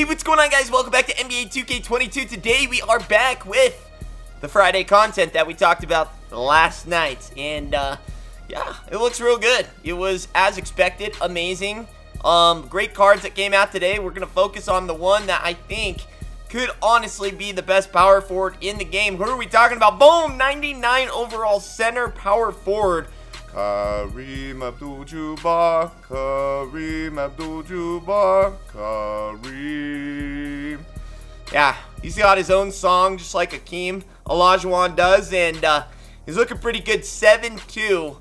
Hey, what's going on, guys? Welcome back to NBA 2K22. Today we are back with the Friday content that we talked about last night. And yeah, it looks real good. It was, as expected, amazing. Great cards that came out today. We're going to focus on the one that I think could honestly be the best power forward in the game. Who are we talking about? Boom! 99 overall center power forward. Kareem Abdul-Jabbar, Kareem Abdul-Jabbar, Kareem. Yeah, he's got his own song, just like Hakeem Olajuwon does, and he's looking pretty good. 7-2.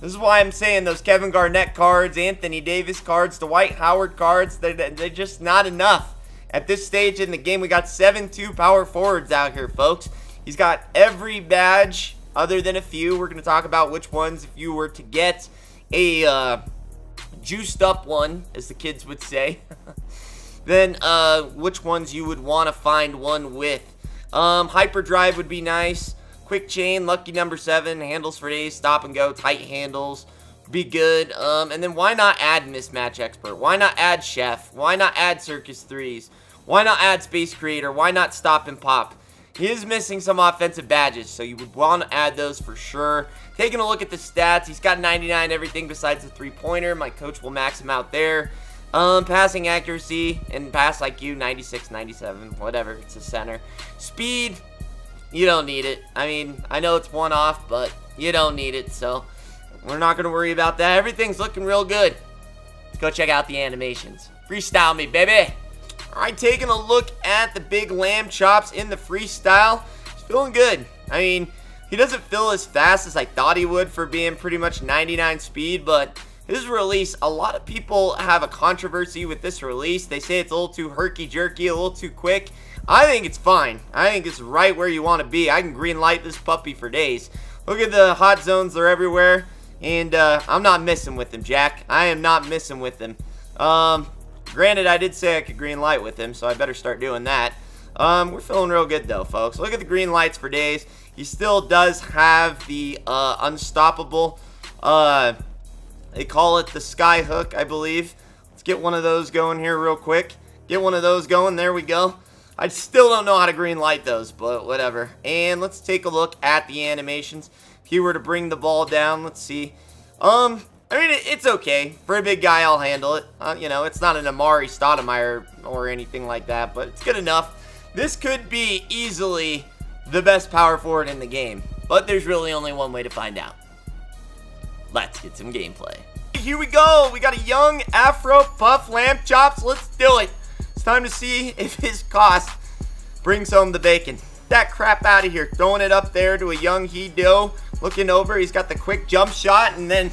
This is why I'm saying those Kevin Garnett cards, Anthony Davis cards, Dwight Howard cards, they're just not enough. At this stage in the game, we got 7-2 power forwards out here, folks. He's got every badge other than a few. We're going to talk about which ones. If you were to get a juiced up one, as the kids would say, then which ones you would want to find one with. Hyperdrive would be nice. Quick chain, lucky number 7, handles for days, stop and go, tight handles, be good. And then why not add mismatch expert? Why not add chef? Why not add circus threes? Why not add space creator? Why not stop and pop? He is missing some offensive badges, so you would want to add those for sure. Taking a look at the stats, he's got 99 everything besides a three-pointer. My coach will max him out there. Passing accuracy and pass IQ, 96, 97, whatever. It's a center. Speed, you don't need it. I mean, I know it's one off, but you don't need it, so we're not going to worry about that. Everything's looking real good. Let's go check out the animations. Freestyle me, baby. All right, taking a look at the big lamb chops in the freestyle. He's feeling good. I mean, he doesn't feel as fast as I thought he would for being pretty much 99 speed, but his release, a lot of people have a controversy with this release. They say it's a little too herky-jerky, a little too quick. I think it's fine. I think it's right where you want to be. I can green light this puppy for days. Look at the hot zones. They're everywhere, and I'm not missing with him, Jack. I am not missing with him. Granted, I did say I could green light with him, so I better start doing that. We're feeling real good, though, folks. Look at the green lights for days. He still does have the unstoppable. They call it the sky hook, I believe. Let's get one of those going here real quick. Get one of those going. There we go. I still don't know how to green light those, but whatever. And let's take a look at the animations. If he were to bring the ball down, let's see. I mean, it's okay. For a big guy, I'll handle it. You know, it's not an Amari Stoudemire or anything like that, but it's good enough. This could be easily the best power forward in the game, but there's really only one way to find out. Let's get some gameplay. Here we go. We got a young Afro Puff Lamp Chops. Let's do it. It's time to see if his cost brings home the bacon. That crap out of here. Throwing it up there to a young He-Do. Looking over. He's got the quick jump shot, and then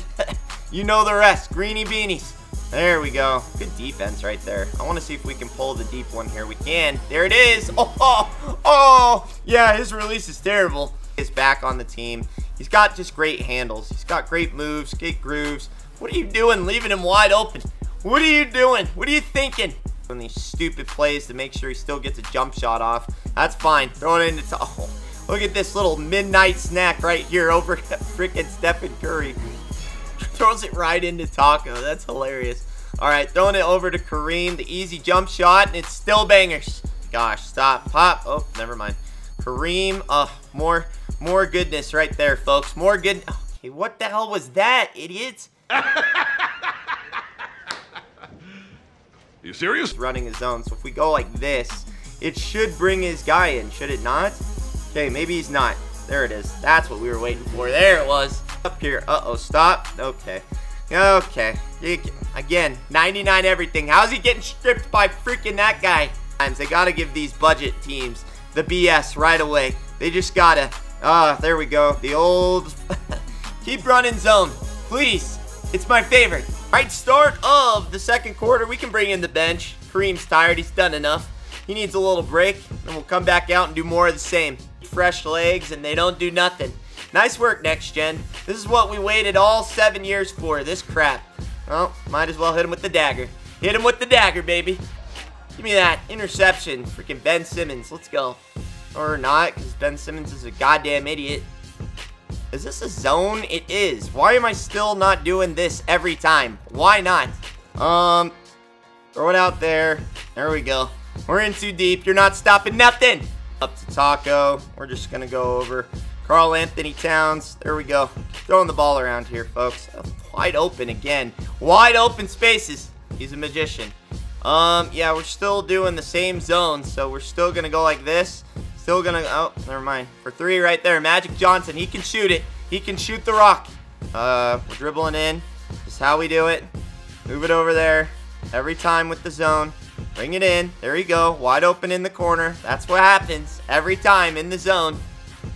you know the rest. Greeny beanies. There we go. Good defense right there. I want to see if we can pull the deep one here. We can. There it is. Oh, yeah, his release is terrible. He's back on the team. He's got just great handles. He's got great moves, great grooves. What are you doing leaving him wide open? What are you doing? What are you thinking? Doing these stupid plays to make sure he still gets a jump shot off. That's fine. Throw it in the top. Oh, look at this little midnight snack right here over freaking Stephen Curry. Throws it right into Taco. That's hilarious. All right, throwing it over to Kareem. The easy jump shot, and it's still bangers. Gosh, stop, pop. Oh, never mind. Kareem, more goodness right there, folks. More good. Okay, what the hell was that, idiot? You serious? Running his zone. So if we go like this, it should bring his guy in, should it not? Okay, maybe he's not. There it is. That's what we were waiting for. There it was. Up here. Uh-oh, stop. Okay. Okay. Again, 99 everything. How's he getting stripped by freaking that guy? They gotta give these budget teams the BS right away. They just gotta. There we go. The old. Keep running zone. Please. It's my favorite. All right, start of the second quarter. We can bring in the bench. Kareem's tired. He's done enough. He needs a little break, and we'll come back out and do more of the same. Fresh legs, and they don't do nothing. Nice work, Next Gen. This is what we waited all 7 years for, this crap. Well, might as well hit him with the dagger. Hit him with the dagger, baby. Give me that interception. Freaking Ben Simmons. Let's go. Or not, because Ben Simmons is a goddamn idiot. Is this a zone? It is. Why am I still not doing this every time? Why not? Throw it out there. There we go. We're in too deep. You're not stopping nothing. Up to Taco. We're just going to go over. Karl Anthony Towns. There we go. Throwing the ball around here, folks. Wide open again. Wide open spaces. He's a magician. Yeah, we're still doing the same zone, so we're still going to go like this. Still going to... Oh, never mind. For three right there. Magic Johnson. He can shoot it. He can shoot the rock. We're dribbling in. This is how we do it. Move it over there. Every time with the zone. Bring it in. There you go. Wide open in the corner. That's what happens every time in the zone.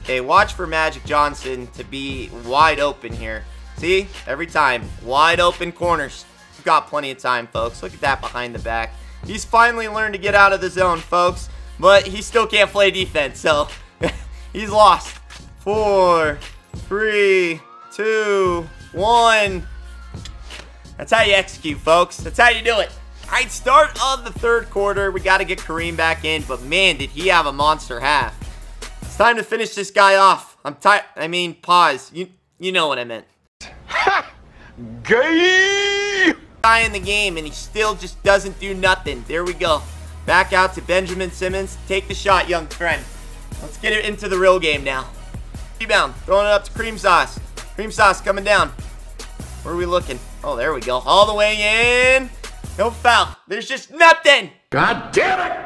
Okay, watch for Magic Johnson to be wide open here. See? Every time. Wide open corners. We've got plenty of time, folks. Look at that behind the back. He's finally learned to get out of the zone, folks. But he still can't play defense, so he's lost. 4, 3, 2, 1. That's how you execute, folks. That's how you do it. All right, start of the third quarter. We got to get Kareem back in, but man, did he have a monster half. It's time to finish this guy off. I'm tired. I mean, pause. You know what I meant. Ha! Gay! Guy in the game, and he still just doesn't do nothing. There we go. Back out to Benjamin Simmons. Take the shot, young friend. Let's get it into the real game now. Rebound. Throwing it up to Cream Sauce. Cream Sauce coming down. Where are we looking? Oh, there we go. All the way in. No foul. There's just nothing. God damn it.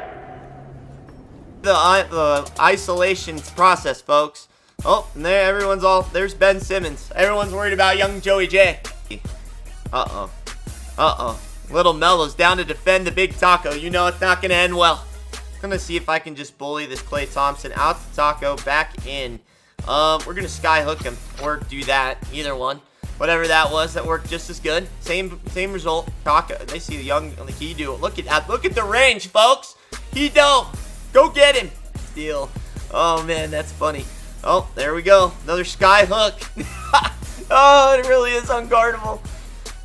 The isolation process, folks. Oh, and there everyone's all... There's Ben Simmons. Everyone's worried about young Joey J. Uh-oh. Uh-oh. Little Melo's down to defend the big Taco. You know it's not going to end well. I'm going to see if I can just bully this Klay Thompson. Out to Taco. Back in. We're going to skyhook him. Or do that. Either one. Whatever that was, that worked just as good. Same result. Taco. They see the young he do it. Look at that. Look at the range, folks. He do. Go get him. Steal. Oh man, that's funny. Oh, there we go. Another sky hook. Oh, it really is unguardable.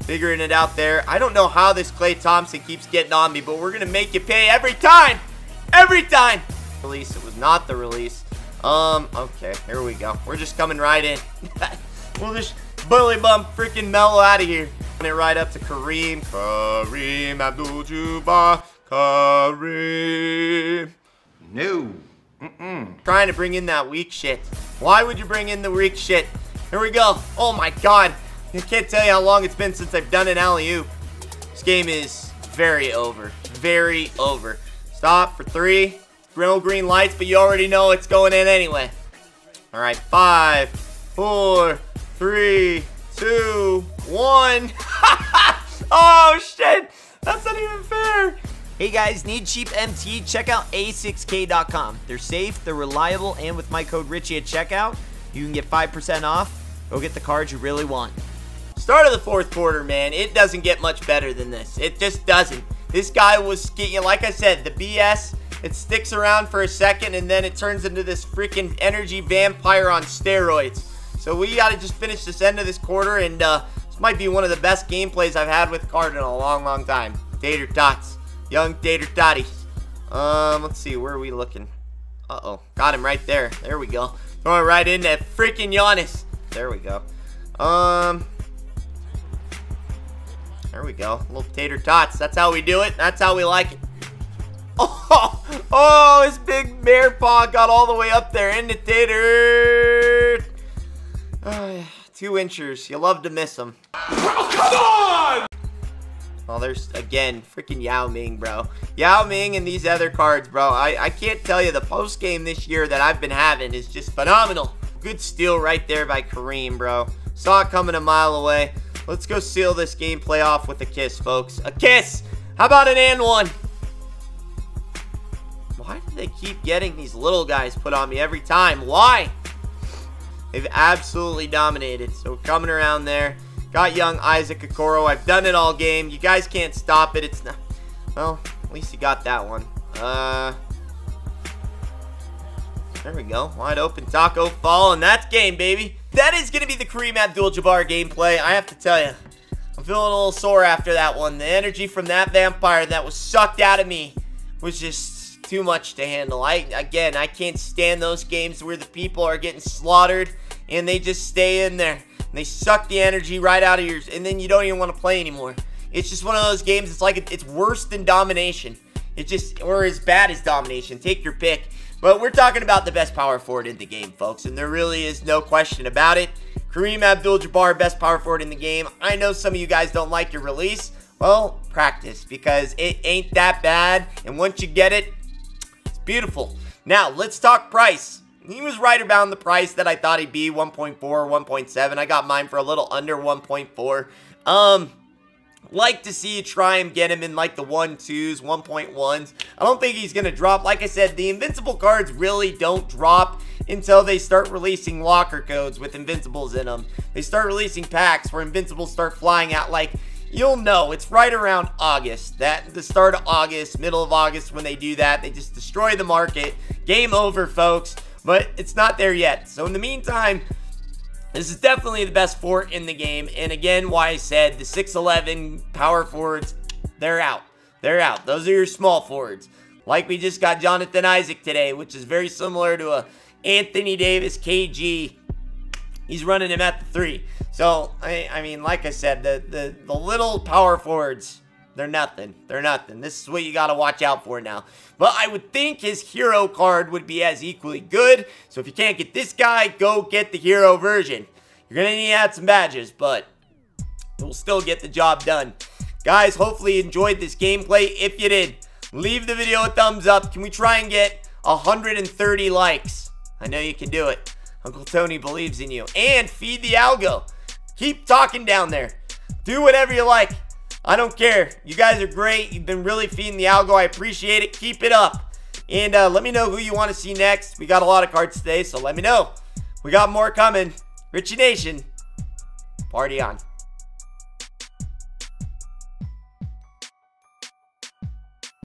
Figuring it out there. I don't know how this Klay Thompson keeps getting on me, but we're gonna make you pay every time. Every time. Release. It was not the release. Okay. Here we go. We're just coming right in. We'll just. Bully bump freaking Melo out of here. Put it right up to Kareem. Kareem Abdul-Jabbar. Kareem. No. Trying to bring in that weak shit. Why would you bring in the weak shit? Here we go. Oh my god. I can't tell you how long it's been since I've done an alley-oop. This game is very over. Very over. Stop for three. Real green lights, but you already know it's going in anyway. Alright, 5, 4, 3, 2, 1. Oh, shit. That's not even fair. Hey, guys. Need cheap MT? Check out a6k.com. They're safe. They're reliable. And with my code Richie at checkout, you can get 5% off. Go get the card you really want. Start of the fourth quarter, man. It doesn't get much better than this. It just doesn't. This guy was, like I said, the BS. It sticks around for a second, and then it turns into this freaking energy vampire on steroids. So we got to just finish this end of this quarter, and this might be one of the best gameplays I've had with Card in a long, long time. Dater Tots. Young Dater Totties. Let's see. Where are we looking? Uh-oh. Got him right there. There we go. Throwing right in that freaking Giannis. There we go. There we go. Little Tater Tots. That's how we do it. That's how we like it. Oh, oh, his big bear paw got all the way up there in the Tater. 2 inchers. You love to miss them. Bro, come on! Well, there's, again, freaking Yao Ming, bro. Yao Ming and these other cards, bro. I can't tell you, the post game this year that I've been having is just phenomenal. Good steal right there by Kareem, bro. Saw it coming a mile away. Let's go seal this gameplay off with a kiss, folks. A kiss! How about an and one? Why do they keep getting these little guys put on me every time? Why? They've absolutely dominated. So coming around there. Got young Isaac Okoro. I've done it all game. You guys can't stop it. It's not... Well, at least he got that one. There we go. Wide open Taco fall. And that's game, baby. That is going to be the Kareem Abdul-Jabbar gameplay. I have to tell you. I'm feeling a little sore after that one. The energy from that vampire that was sucked out of me was just... too much to handle. Again, I can't stand those games where the people are getting slaughtered and they just stay in there and they suck the energy right out of yours, and then you don't even want to play anymore. It's just one of those games. It's like it's worse than domination. It's just, or as bad as domination. Take your pick. But we're talking about the best power forward in the game, folks, and there really is no question about it. Kareem Abdul-Jabbar, best power forward in the game. I know some of you guys don't like your release. Well, practice, because it ain't that bad, and once you get it, it's beautiful. Now, let's talk price. He was right around the price that I thought he'd be, 1.4, 1.7. I got mine for a little under 1.4. Like to see you try and get him in like the 1.2s, 1.1s. I don't think he's going to drop. Like I said, the Invincible cards really don't drop until they start releasing locker codes with Invincibles in them. They start releasing packs where Invincibles start flying out. Like, you'll know, it's right around August, that the start of August, middle of August, when they do that, they just destroy the market. Game over, folks. But it's not there yet. So in the meantime, this is definitely the best fort in the game. And again, why I said the 6'11 power forwards, they're out. They're out. Those are your small forwards. Like we just got Jonathan Isaac today, which is very similar to a Anthony Davis KG. He's running him at the 3. So, I mean, like I said, the little power forwards, they're nothing. They're nothing. This is what you got to watch out for now. But I would think his hero card would be as equally good. So if you can't get this guy, go get the hero version. You're going to need to add some badges, but we'll still get the job done. Guys, hopefully you enjoyed this gameplay. If you did, leave the video a thumbs up. Can we try and get 130 likes? I know you can do it. Uncle Tony believes in you. And feed the algo. Keep talking down there. Do whatever you like. I don't care. You guys are great. You've been really feeding the algo. I appreciate it. Keep it up. And let me know who you want to see next. We got a lot of cards today, so let me know. We got more coming. Richie Nation, party on.